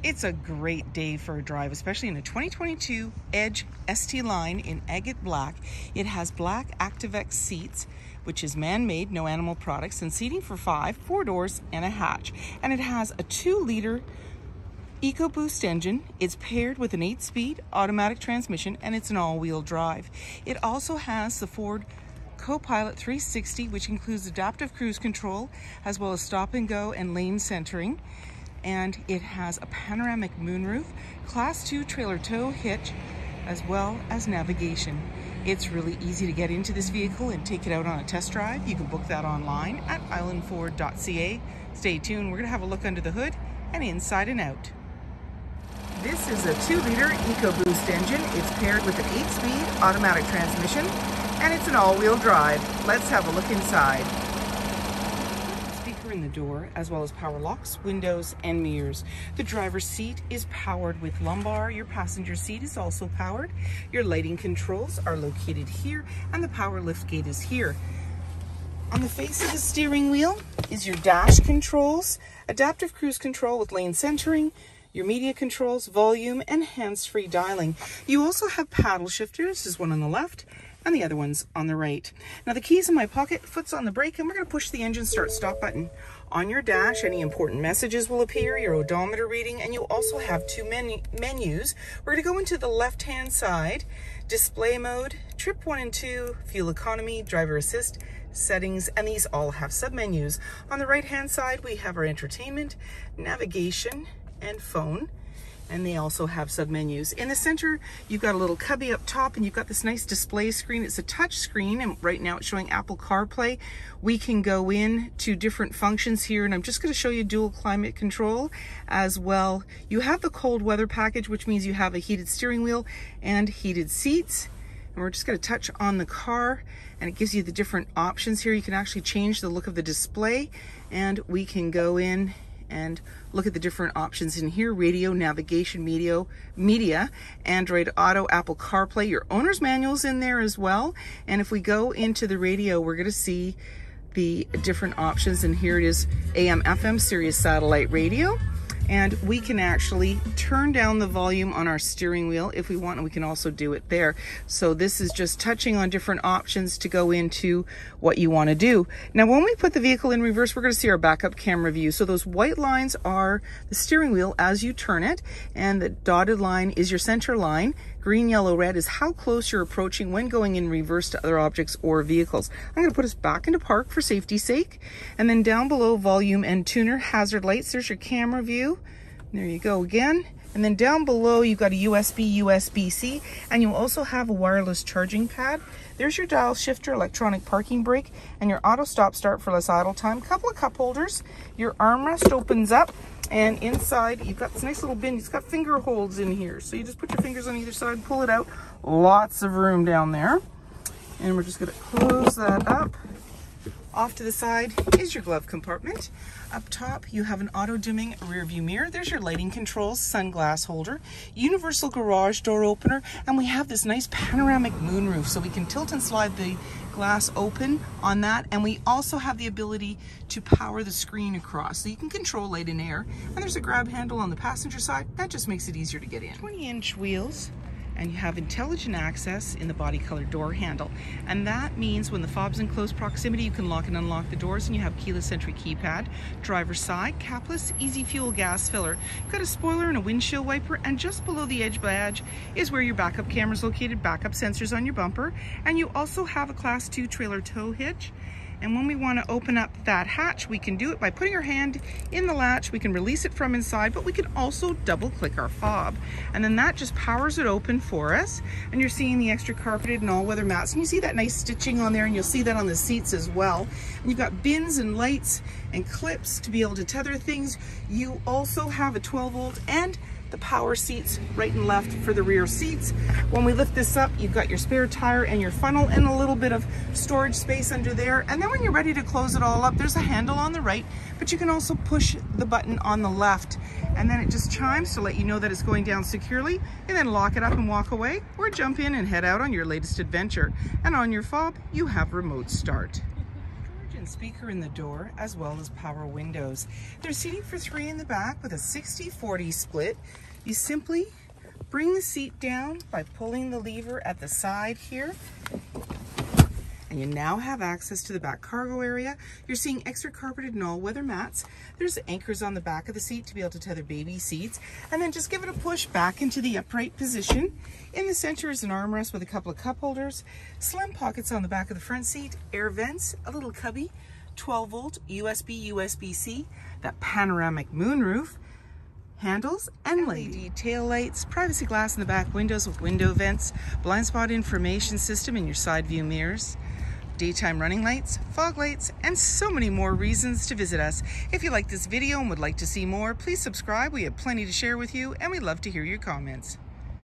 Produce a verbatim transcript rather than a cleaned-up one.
It's a great day for a drive, especially in a twenty twenty-two Edge S T line in Agate Black. It has black ActiveX seats, which is man-made, no animal products, and seating for five, four doors, and a hatch. And it has a two-liter EcoBoost engine. It's paired with an eight-speed automatic transmission, and it's an all-wheel drive. It also has the Ford Co-Pilot three sixty, which includes adaptive cruise control, as well as stop-and-go and lane centering. And it has a panoramic moonroof, class two trailer tow hitch, as well as navigation. It's really easy to get into this vehicle and take it out on a test drive. You can book that online at island ford dot c a. Stay tuned, we're gonna have a look under the hood and inside and out. This is a two-liter EcoBoost engine. It's paired with an eight-speed automatic transmission, and it's an all-wheel drive. Let's have a look inside. In the door, as well as power locks, windows, and mirrors. The driver's seat is powered with lumbar. Your passenger seat is also powered. Your lighting controls are located here, and the power lift gate is here. On the face of the steering wheel is your dash controls, adaptive cruise control with lane centering, your media controls, volume, and hands-free dialing. You also have paddle shifters. There's one on the left, and the other one's on the right. Now the key's in my pocket, foot's on the brake, and we're gonna push the engine start stop button. On your dash, any important messages will appear, your odometer reading, and you also have two menu menus. We're gonna go into the left-hand side, display mode, trip one and two, fuel economy, driver assist, settings, and these all have submenus. On the right-hand side, we have our entertainment, navigation, and phone. And they also have submenus. In the center, you've got a little cubby up top, and you've got this nice display screen. It's a touch screen, and right now it's showing Apple CarPlay. We can go in to different functions here, and I'm just going to show you dual climate control as well. You have the cold weather package, which means you have a heated steering wheel and heated seats. And we're just going to touch on the car, and it gives you the different options here. You can actually change the look of the display, and we can go in and look at the different options in here: radio, navigation, media, media, Android Auto, Apple CarPlay. Your owner's manual's in there as well. And if we go into the radio, we're gonna see the different options. And here it is, A M F M, Sirius Satellite Radio. And we can actually turn down the volume on our steering wheel if we want, and we can also do it there. So this is just touching on different options to go into what you want to do. Now, when we put the vehicle in reverse, we're going to see our backup camera view. So those white lines are the steering wheel as you turn it, and the dotted line is your center line. Green, yellow, red is how close you're approaching when going in reverse to other objects or vehicles. I'm going to put us back into park for safety's sake. And then down below, volume and tuner, hazard lights. There's your camera view. There you go again. And then down below, you've got a U S B, U S B C, and you also have a wireless charging pad. There's your dial shifter, electronic parking brake, and your auto stop start for less idle time. Couple of cup holders. Your armrest opens up, and inside you've got this nice little bin. It's got finger holds in here, so you just put your fingers on either side, pull it out. Lots of room down there. And we're just going to close that up. Off to the side is your glove compartment. Up top, you have an auto-dimming rear-view mirror. There's your lighting controls, sunglass holder, universal garage door opener, and we have this nice panoramic moonroof, so we can tilt and slide the glass open on that, and we also have the ability to power the screen across, so you can control light and air. And there's a grab handle on the passenger side. That just makes it easier to get in. twenty-inch wheels. And you have intelligent access in the body color door handle. And that means when the fob's in close proximity, you can lock and unlock the doors, and you have keyless entry keypad, driver's side, capless, easy fuel gas filler. You've got a spoiler and a windshield wiper, and just below the Edge badge is where your backup camera's located, backup sensors on your bumper. And you also have a class two trailer tow hitch. And when we want to open up that hatch, we can do it by putting our hand in the latch. We can release it from inside, but we can also double click our fob. And then that just powers it open for us. And you're seeing the extra carpeted and all weather mats. And you see that nice stitching on there, and you'll see that on the seats as well. And you've got bins and lights and clips to be able to tether things. You also have a twelve volt and the power seats right and left for the rear seats. When we lift this up, you've got your spare tire and your funnel and a little bit of storage space under there. And then when you're ready to close it all up, there's a handle on the right, but you can also push the button on the left. And then it just chimes to let you know that it's going down securely, and then lock it up and walk away, or jump in and head out on your latest adventure. And on your fob, you have remote start. speaker in the door, as well as power windows. There's seating for three in the back with a sixty forty split. You simply bring the seat down by pulling the lever at the side here, and you now have access to the back cargo area. You're seeing extra carpeted and all-weather mats. There's anchors on the back of the seat to be able to tether baby seats, and then just give it a push back into the upright position. In the center is an armrest with a couple of cup holders, slim pockets on the back of the front seat, air vents, a little cubby, twelve volt, U S B, U S B C, that panoramic moonroof, handles and L E D tail lights, privacy glass in the back windows with window vents, blind spot information system in your side view mirrors, daytime running lights, fog lights, and so many more reasons to visit us. If you like this video and would like to see more, please subscribe. We have plenty to share with you, and we love to hear your comments.